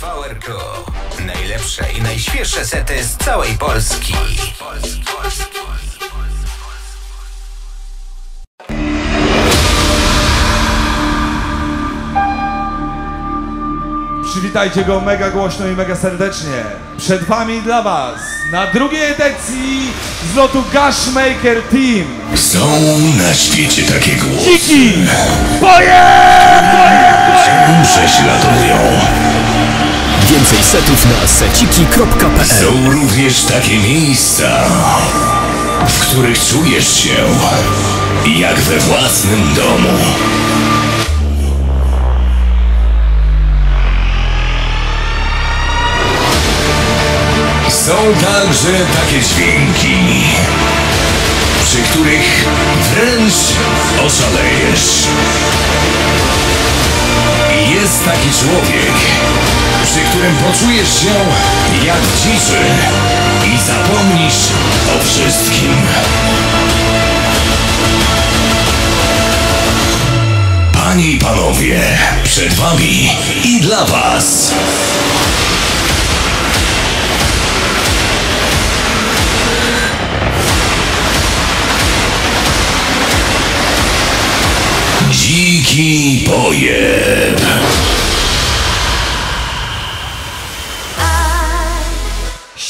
PowerGo. Najlepsze i najświeższe sety z całej Polski. Przywitajcie go mega głośno i mega serdecznie. Przed wami dla was na drugiej edycji Zlotu Gashmaker Team. Są na świecie takie głosy. Dziki Pojeb! Prześladują. Więcej setów na seciki.pl. Są również takie miejsca, w których czujesz się jak we własnym domu. Są także takie dźwięki, przy których wręcz oszalejesz. Jest taki człowiek, przy którym poczujesz się jak w ciszy i zapomnisz o wszystkim. Panie i panowie, przed wami i dla was Dziki Pojeb.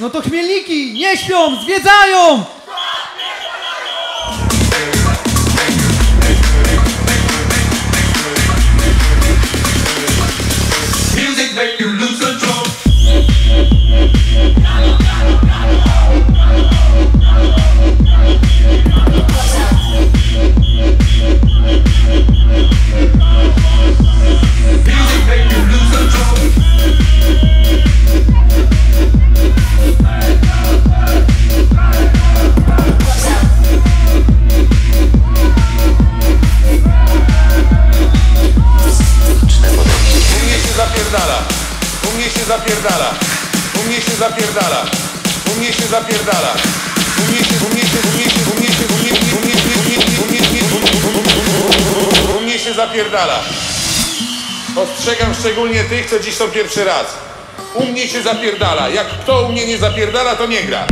No to Chmielniki nie śpią, zwiedzają! U mnie się zapierdala. Ostrzegam szczególnie tych, co dziś są pierwszy raz. U mnie się zapierdala. Jak kto u mnie nie zapierdala, to nie gra.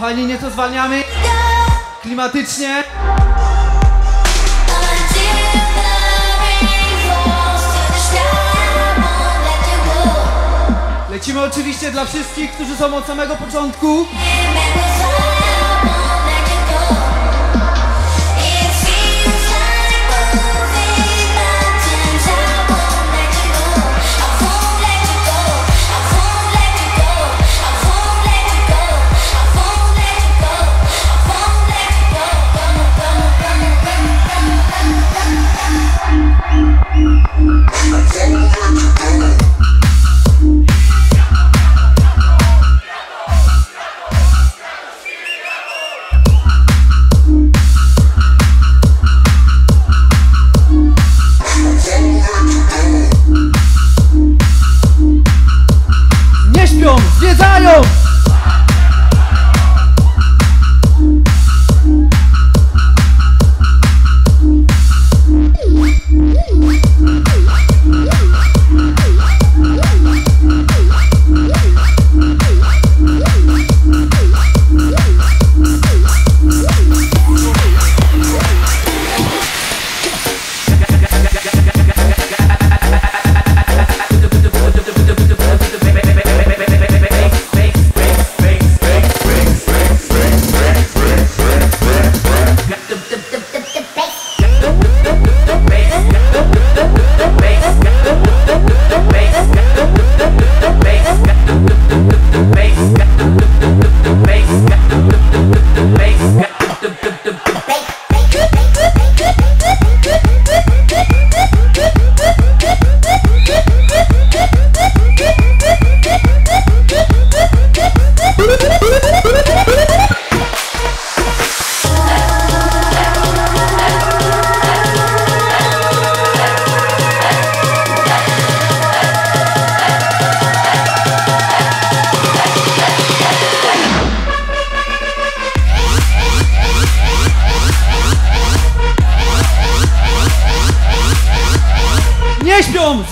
Kochani, nieco zwalniamy. Klimatycznie. Lecimy oczywiście dla wszystkich, którzy są od samego początku.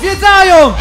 Zwiedzają!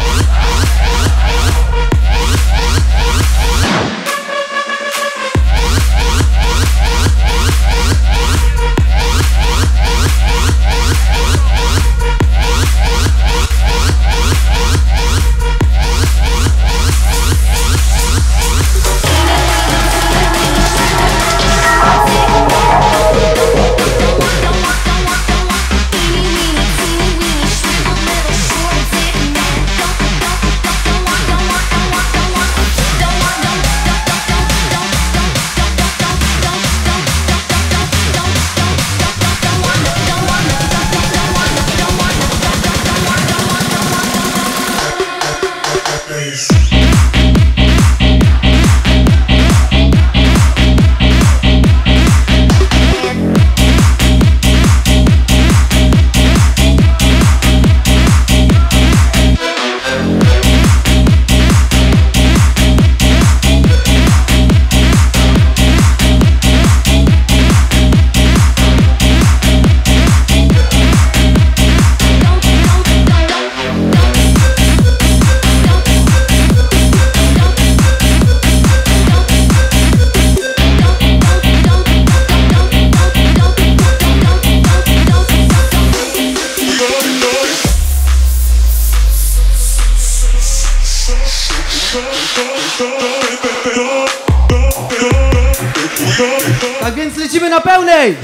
Tak więc lecimy na pełnej!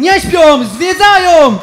Nie śpią, zwiedzają!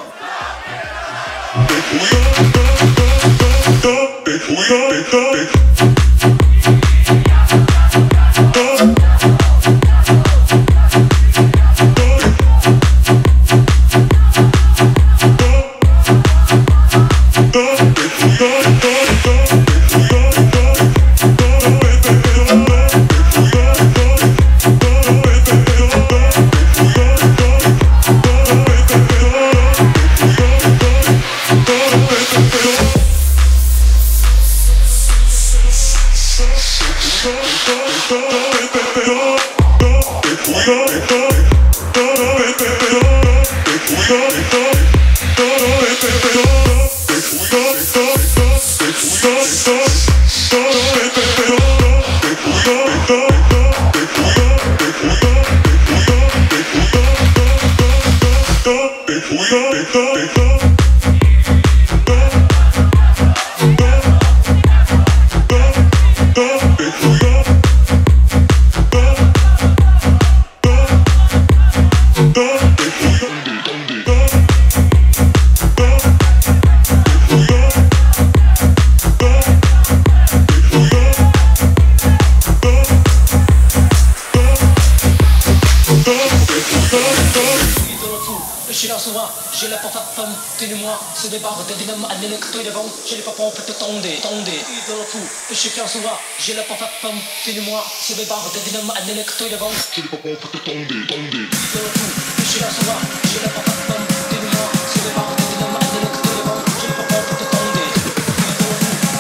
sua, je l'ai pas fait femme, tenez-moi, se débarre de dynamo, un électro devant, je l'ai pas pompe, tondez, tondez, et dans le coup, je suis qu'un soi, je l'ai pas fait femme, tenez-moi, se débarre de dynamo, un électro devant, je l'ai pas pompe, tondez, tondez, et dans le coup, je suis qu'un soi, je l'ai pas fait femme, tenez-moi, se débarre de dynamo, un électro devant, je l'ai pas pompe, tondez, et dans le coup, je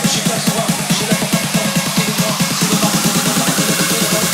suis qu'un soi, je l'ai pas fait femme, tenez-moi, se débarre de dynamo, un électro devant, tondez, tondez.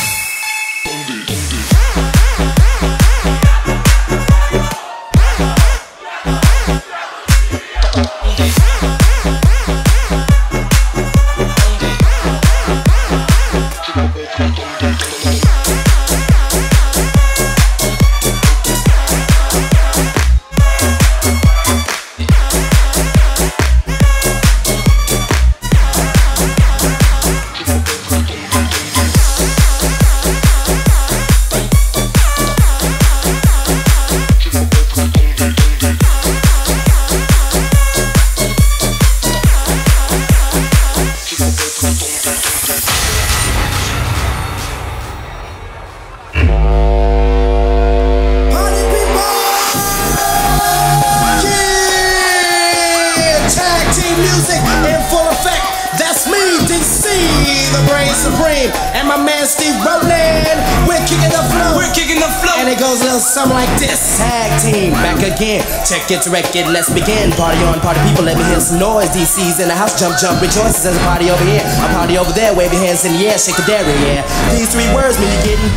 Check it, direct it, let's begin. Party on, party people, let me hear some noise. DC's in the house, jump, jump, rejoices. There's a party over here, a party over there. Wave your hands in the air, shake a dairy, yeah. These three words mean you're getting.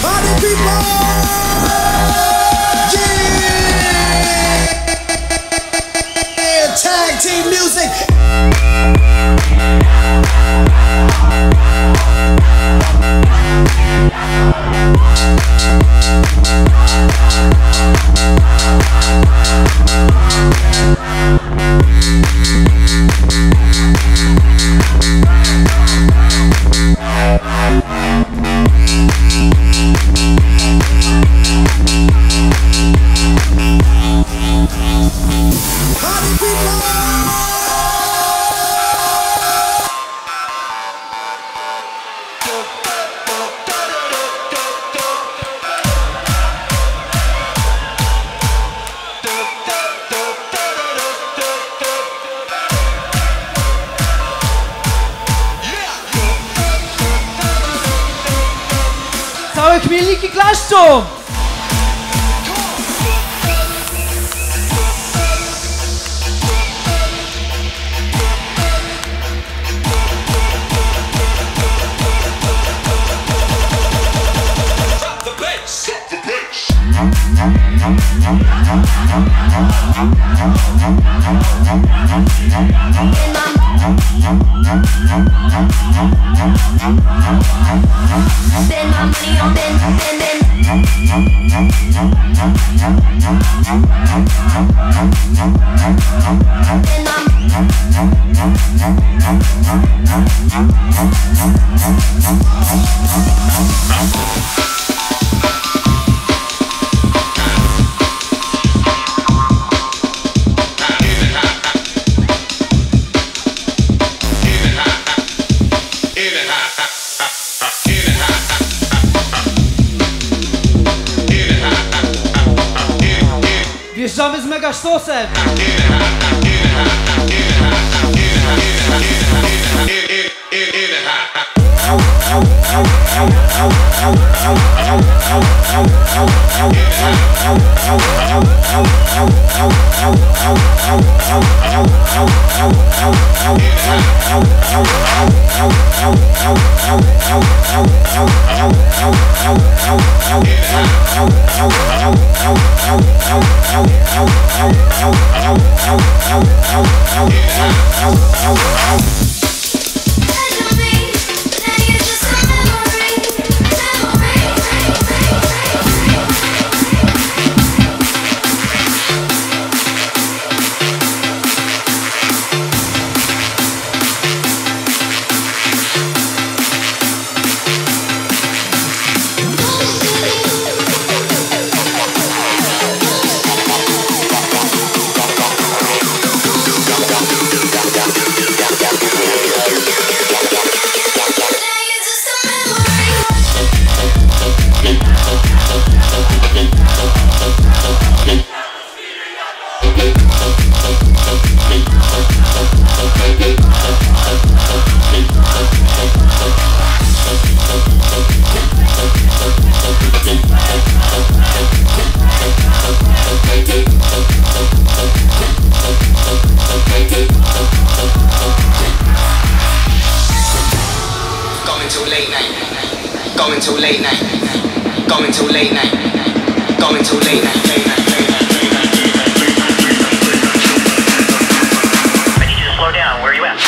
Party people! Yeah! Tag team music! Chmielniki klaszczą! Wjeżdżamy z mega sztosem! till late night, going till late night, late night, late night, late night, late night, late night, late night, late night, late night. I need you to slow down. Where are you at?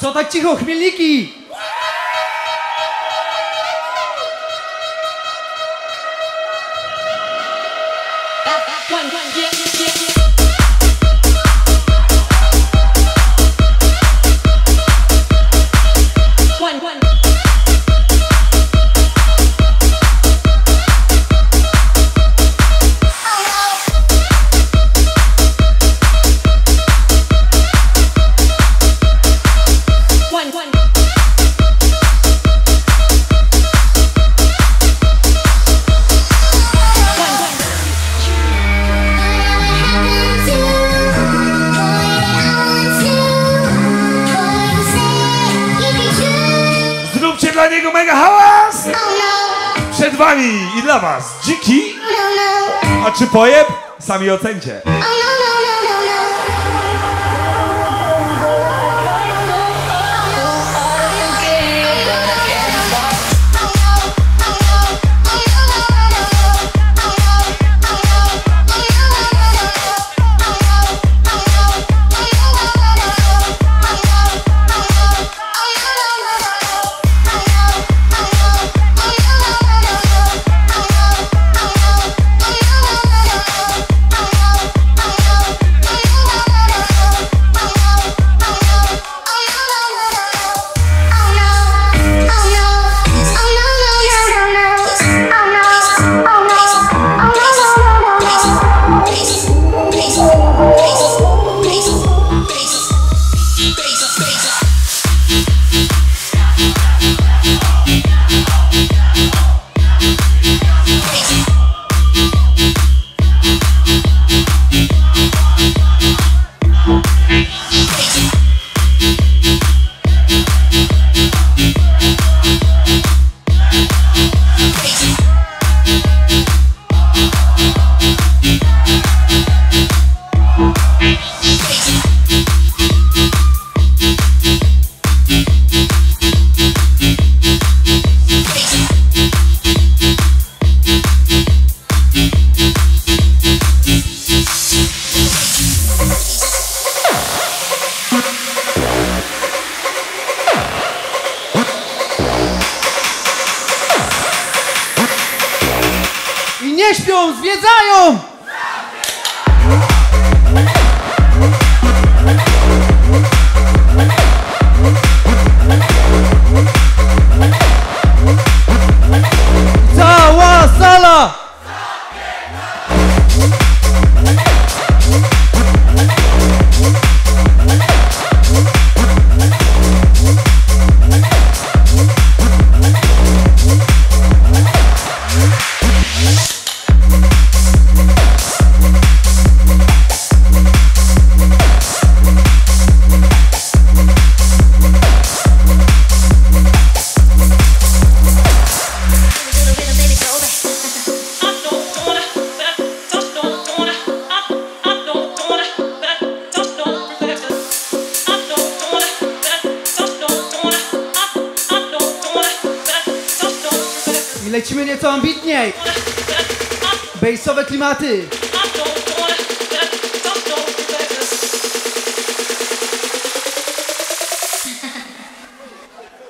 Co tak cicho, Chmielniki? Przed wami i dla was dziki, a czy pojeb? Sami ocencie. Nie śpią, zwiedzają! Cała sala! Lecimy nieco ambitniej. Bejsowe klimaty.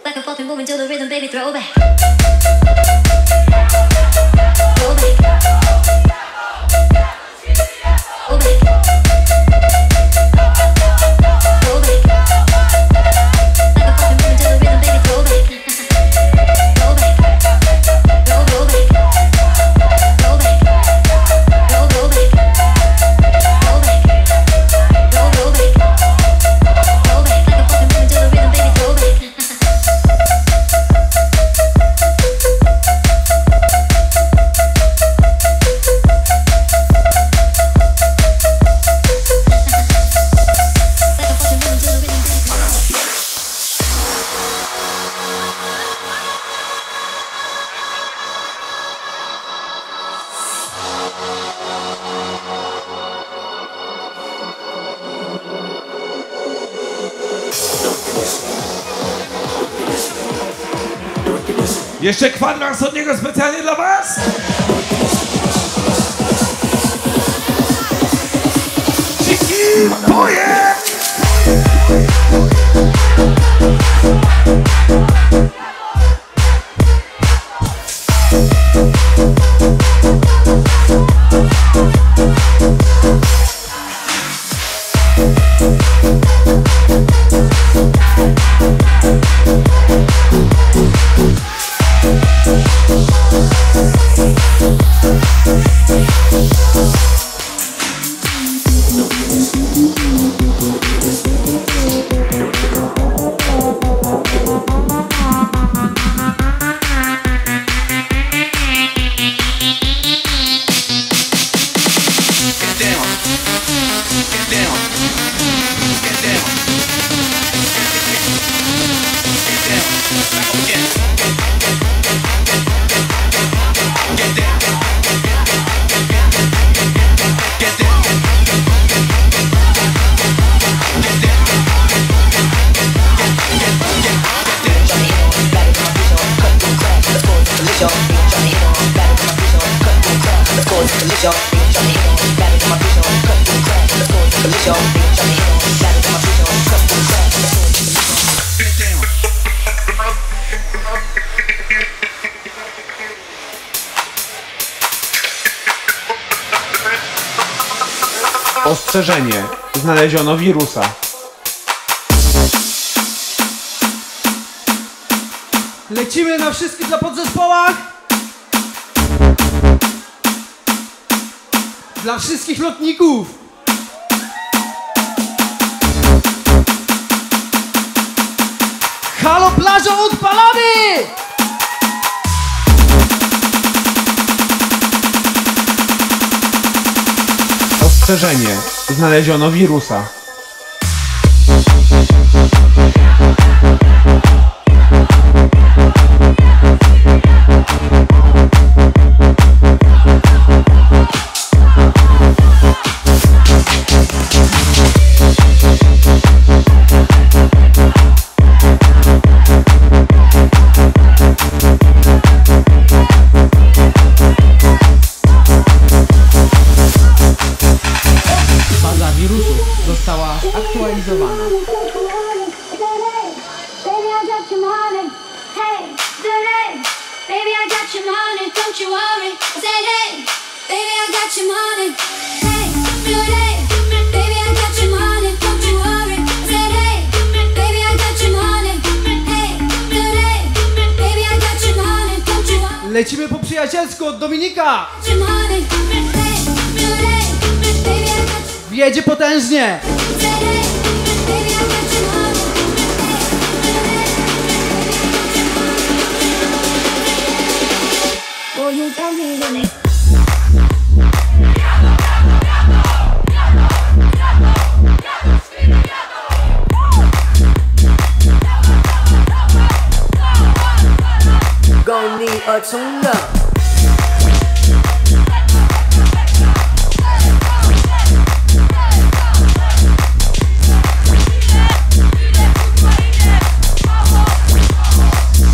Back and forth and moving till the rhythm, baby, throw back. Throw back. Throw back. Throw back. Jeszcze kwadrans od niego specjalnie dla was! Dziki Pojeb! Ostrzeżenie. Znaleziono wirusa. Lecimy na wszystkich dla podzespołach. Dla wszystkich lotników. Halo plażo odpalamy! Ostrzeżenie. Znaleziono wirusa. Lecimy po przyjacielsku od Dominika! Jedzie potężnie! Gonna need a tune-up.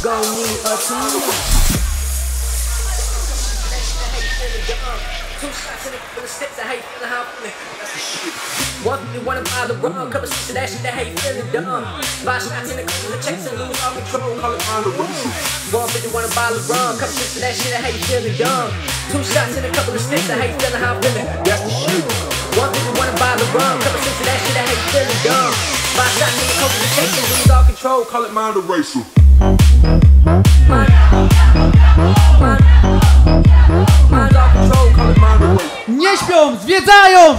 Gonna need a tune-up. What do you want to buy the wrong? Couple of that shit that hate feeling dumb. Buy shots in the club, the checks and lose all control. Call it on the room. 150 want to buy the wrong? Couple of that shit that hate feeling dumb. Two shots in a couple of sticks that hate feeling how I'm feeling. That's the shit. 150 want to buy the wrong? Couple of that shit that hate feeling dumb. Buy shots in the club, the checks and lose all control. Call it moderation. Nie śpią, zwiedzają!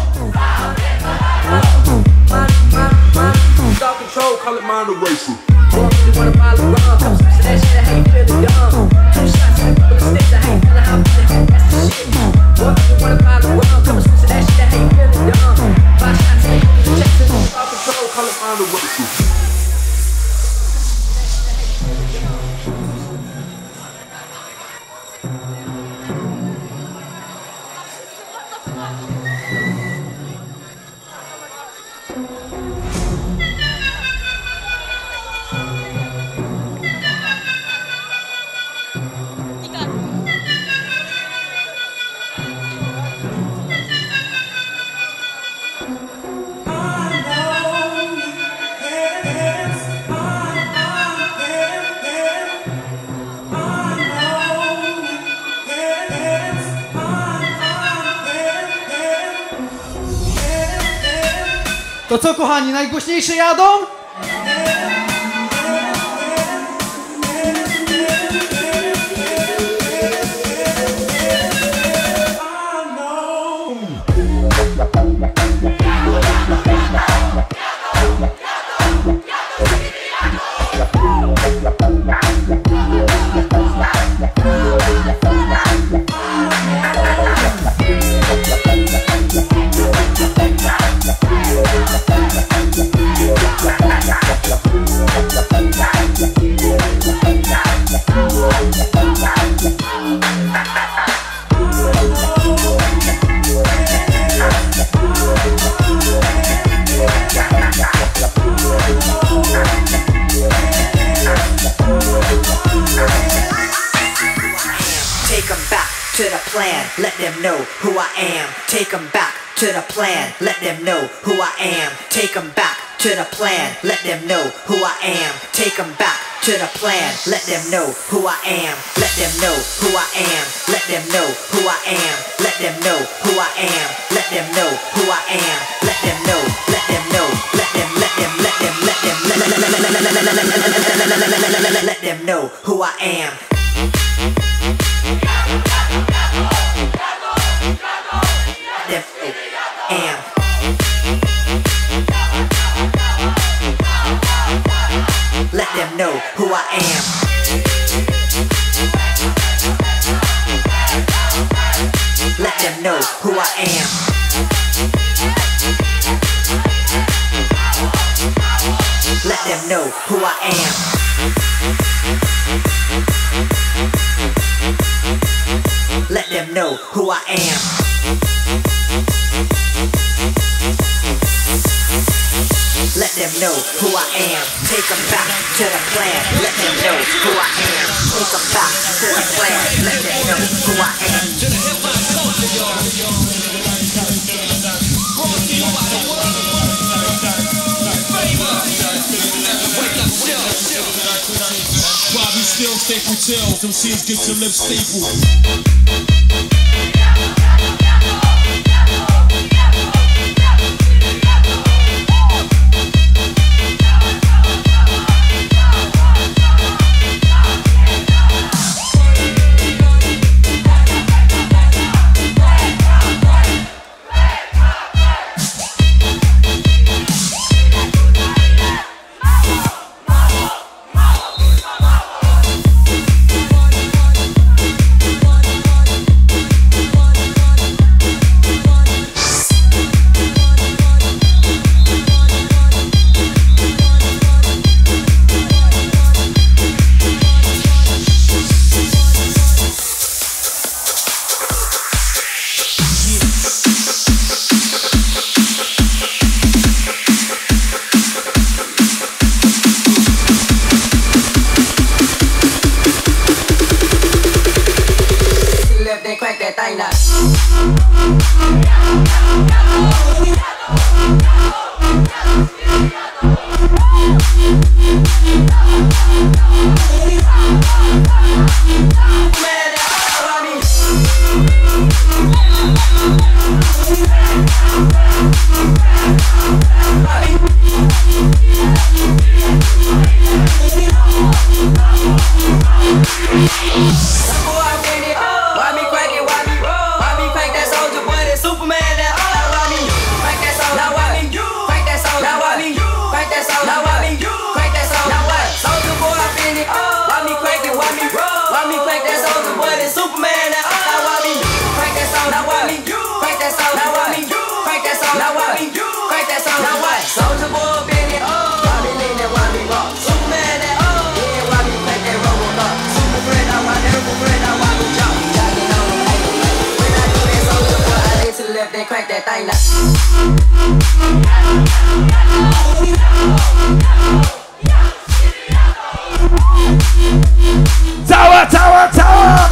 To co, kochani, najgłośniejsze jadą? Take them back to the plan, let them know who I am. Take them back to the plan, let them know who I am. Take them back to the plan, let them know who I am. Let them know who I am. Let them know who I am. Let them know who I am. Let them know who I am. Let them know, let them know. Let them know who I am. Chills, them seeds get your lips stapled. pewnie kwetę tajna. Cała, cała, cała!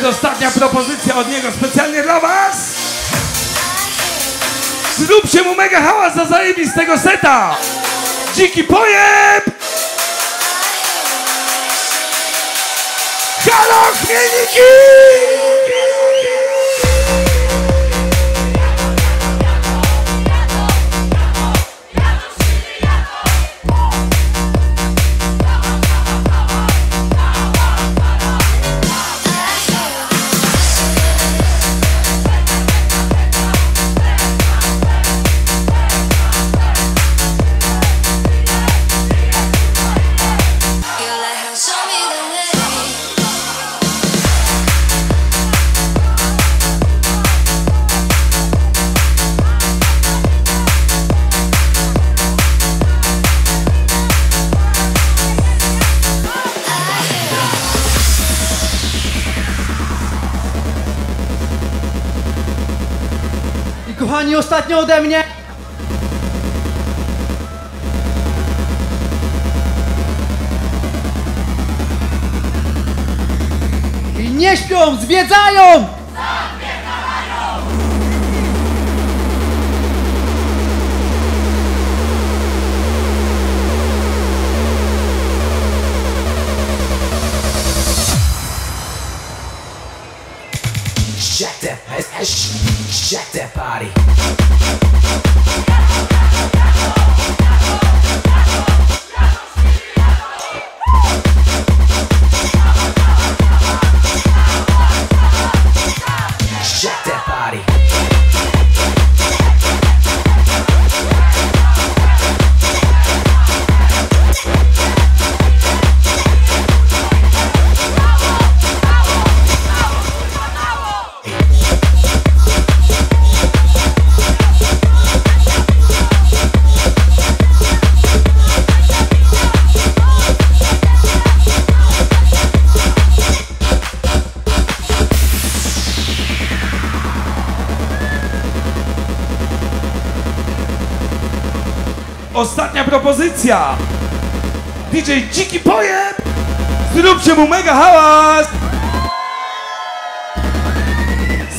Przedostatnia propozycja od niego specjalnie dla was! Zróbcie mu mega hałas za zajebistego seta! Dziki Pojeb! Halo Chmielniki! Kochani, ostatnio ode mnie! I nie śpią, zwiedzają! Shut that body. Ostatnia propozycja! DJ Dziki Pojeb! Zróbcie mu mega hałas!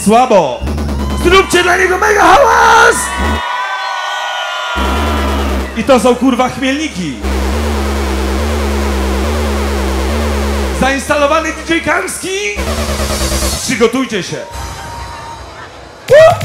Słabo! Zróbcie dla niego mega hałas! I to są kurwa Chmielniki! Zainstalowany DJ Kanski! Przygotujcie się! Woo!